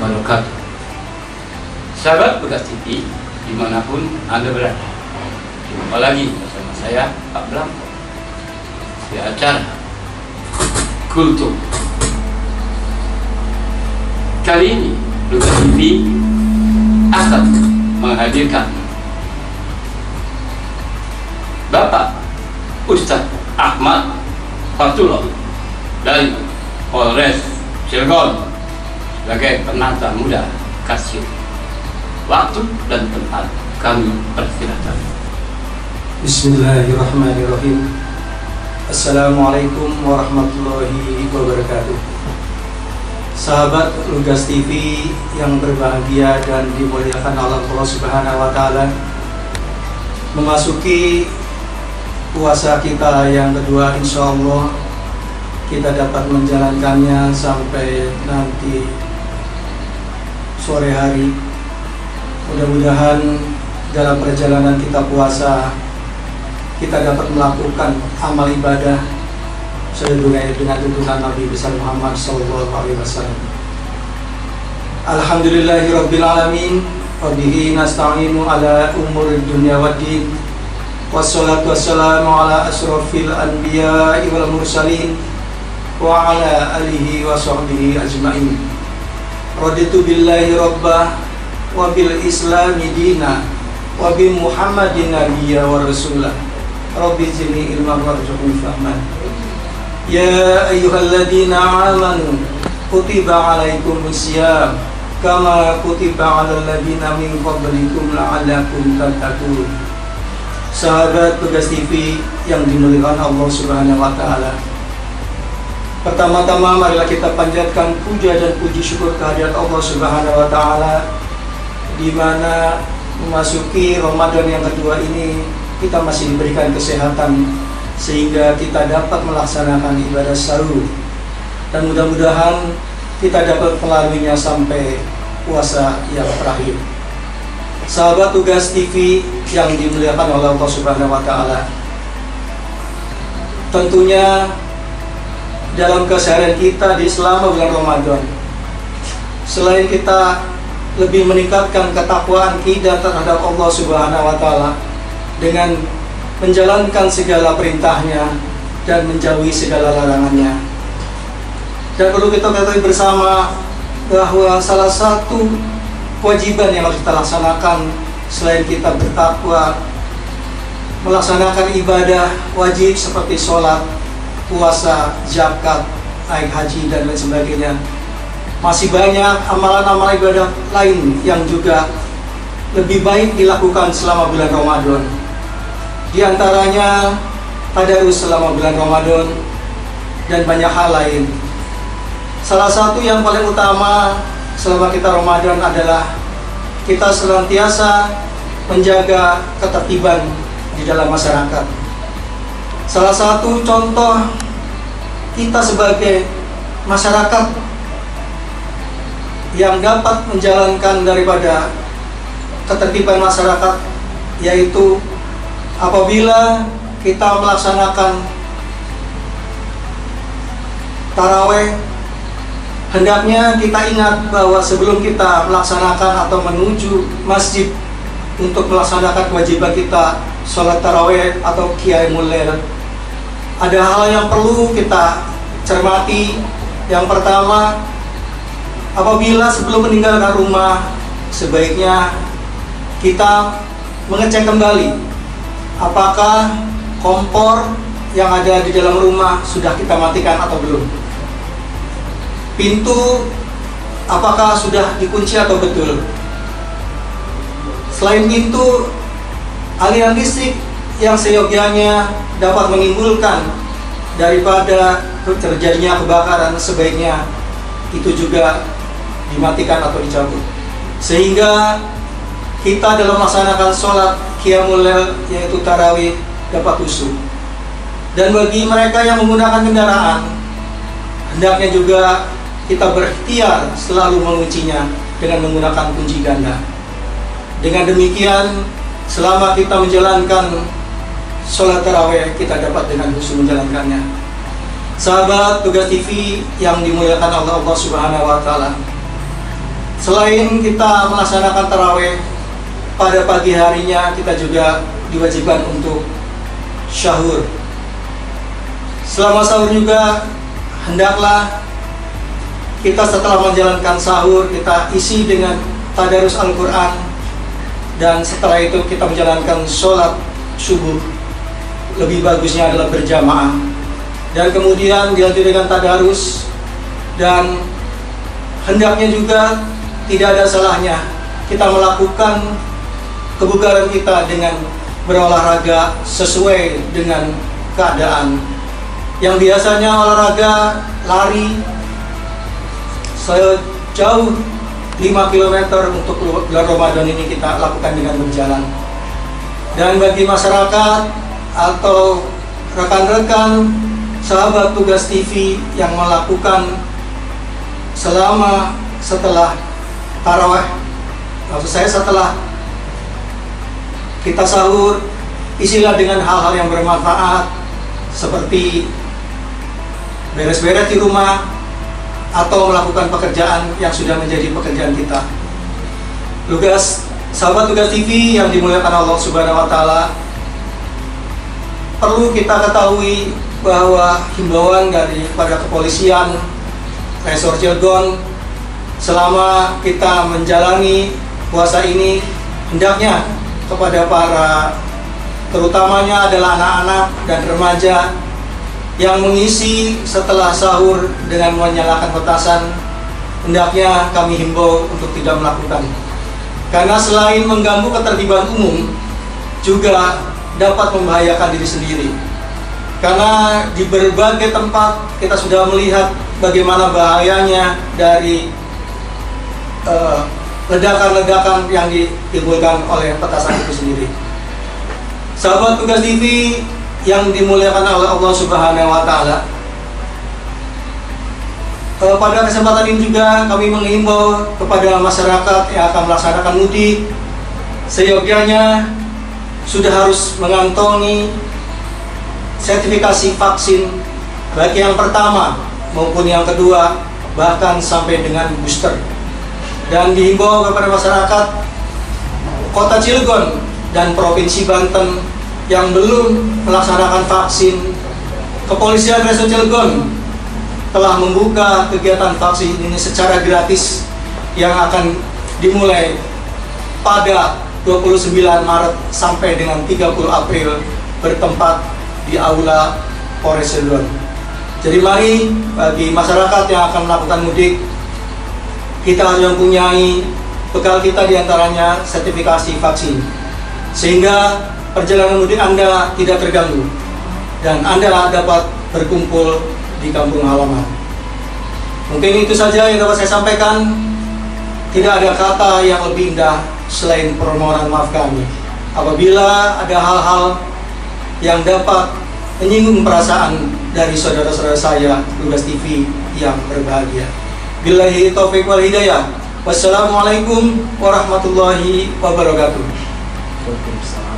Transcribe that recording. wabarakatuh. Sahabat Lugas TV dimanapun Anda berada, jumpa lagi bersama saya Pak Belang di acara Kultum. Kali ini Lugas TV akan menghadirkan Bapak Ustaz Ahmad Fatulloh dari Polres Cilegon sebagai penata muda kasih. Waktu dan tempat kami persilakan. Bismillahirrahmanirrahim. Assalamualaikum warahmatullahi wabarakatuh. Sahabat Lugas TV yang berbahagia dan dimuliakan Allah Subhanahu wa Ta'ala, memasuki puasa kita yang kedua, insya Allah kita dapat menjalankannya sampai nanti sore hari. Mudah-mudahan dalam perjalanan kita puasa kita dapat melakukan amal ibadah sesuai dengan tuntunan Nabi besar Muhammad SAW. Alhamdulillahirrabbilalamin, wabihi nasta'inu ala umur dunia waddin, wassalatu wassalamu ala asrofil anbiya wal mursalin, wa ala alihi wa sahbihi ajma'in. Raditu billahi rabbah, wabil islami dina, wabil muhammadin nabiyya wa rasulah, rabbi zidni ilman warzuqni fahman. Ya ayyuhalladzina amanu kutiba alaikumus syiyam kama kutiba alal ladzina min qablikum la'allakum tattaqun. Sahabat Lugas TV yang dimuliakan Allah Subhanahu wa Ta'ala, pertama-tama marilah kita panjatkan puja dan puji syukur kehadirat Allah Subhanahu wa Ta'ala, di mana memasuki Ramadan yang kedua ini kita masih diberikan kesehatan sehingga kita dapat melaksanakan ibadah sahur, dan mudah-mudahan kita dapat melaluinya sampai puasa yang terakhir. Sahabat Lugas TV yang dimuliakan oleh Allah Subhanahu wa Ta'ala, tentunya dalam keseharian kita di selama bulan Ramadan, selain kita lebih meningkatkan ketakwaan kita terhadap Allah Subhanahu wa Ta'ala dengan menjalankan segala perintahnya dan menjauhi segala larangannya. Dan perlu kita ketahui bersama bahwa salah satu kewajiban yang harus kita laksanakan selain kita bertakwa, melaksanakan ibadah wajib seperti sholat, puasa, zakat, naik haji, dan lain sebagainya. Masih banyak amalan-amalan ibadah lain yang juga lebih baik dilakukan selama bulan Ramadan. Di antaranya tadarus selama bulan Ramadan dan banyak hal lain. Salah satu yang paling utama selama kita Ramadan adalah kita senantiasa menjaga ketertiban di dalam masyarakat. Salah satu contoh kita sebagai masyarakat yang dapat menjalankan daripada ketertiban masyarakat yaitu apabila kita melaksanakan taraweh, hendaknya kita ingat bahwa sebelum kita melaksanakan atau menuju masjid untuk melaksanakan kewajiban kita sholat taraweh atau qiyamul lail, ada hal yang perlu kita cermati. Yang pertama, apabila sebelum meninggalkan rumah, sebaiknya kita mengecek kembali apakah kompor yang ada di dalam rumah sudah kita matikan atau belum. Pintu apakah sudah dikunci atau betul. Selain pintu, aliran listrik yang seyogianya dapat menimbulkan daripada terjadinya kebakaran, sebaiknya itu juga dimatikan atau dicabut, sehingga kita dalam melaksanakan sholat qiyamul lail yaitu tarawih dapat khusyuk. Dan bagi mereka yang menggunakan kendaraan, hendaknya juga kita berikhtiar selalu menguncinya dengan menggunakan kunci ganda. Dengan demikian, selama kita menjalankan sholat tarawih, kita dapat dengan khusyuk menjalankannya. Sahabat Lugas TV yang dimuliakan oleh Allah Subhanahu wa Ta'ala, Selain kita melaksanakan tarawih, pada pagi harinya kita juga diwajibkan untuk sahur. Selama sahur juga hendaklah kita setelah menjalankan sahur kita isi dengan tadarus Al-Quran, dan setelah itu kita menjalankan sholat subuh. Lebih bagusnya adalah berjamaah, dan kemudian dilanjut dengan tadarus. Dan hendaknya juga tidak ada salahnya kita melakukan kebugaran kita dengan berolahraga sesuai dengan keadaan. Yang biasanya olahraga lari sejauh 5 km untuk bulan Ramadan ini kita lakukan dengan berjalan. Dan bagi masyarakat atau rekan-rekan sahabat Lugas TV yang melakukan selama setelah tarawih, maksud saya setelah kita sahur, isilah dengan hal-hal yang bermanfaat seperti beres-beres di rumah atau melakukan pekerjaan yang sudah menjadi pekerjaan kita. Lugas, sahabat Lugas TV yang dimuliakan Allah Subhanahu wa Ta'ala, perlu kita ketahui bahwa himbauan daripada kepolisian Polres Cilegon selama kita menjalani puasa ini hendaknya kepada para, terutamanya adalah anak-anak dan remaja yang mengisi setelah sahur dengan menyalakan petasan, hendaknya kami himbau untuk tidak melakukan, karena selain mengganggu ketertiban umum juga dapat membahayakan diri sendiri. Karena di berbagai tempat kita sudah melihat bagaimana bahayanya dari ledakan-ledakan yang ditimbulkan oleh petasan itu sendiri. Sahabat Lugas TV yang dimuliakan oleh Allah Subhanahu wa Ta'ala, pada kesempatan ini juga kami mengimbau kepada masyarakat yang akan melaksanakan mudik, seyogyanya sudah harus mengantongi sertifikasi vaksin, baik yang pertama maupun yang kedua, bahkan sampai dengan booster. Dan dihimbau kepada masyarakat Kota Cilegon dan Provinsi Banten yang belum melaksanakan vaksin, kepolisian Polres Cilegon telah membuka kegiatan vaksin ini secara gratis yang akan dimulai pada 29 Maret sampai dengan 30 April bertempat di Aula Polres Cilegon. Jadi mari bagi masyarakat yang akan melakukan mudik, kita harus mempunyai bekal kita diantaranya sertifikasi vaksin, sehingga perjalanan mudik Anda tidak terganggu dan Anda dapat berkumpul di kampung halaman. Mungkin itu saja yang dapat saya sampaikan. Tidak ada kata yang lebih indah selain permohonan maaf kami apabila ada hal-hal yang dapat menyinggung perasaan dari saudara-saudara saya Lugas TV yang berbahagia. Billahi taufiq wal hidayah. Wassalamualaikum warahmatullahi wabarakatuh.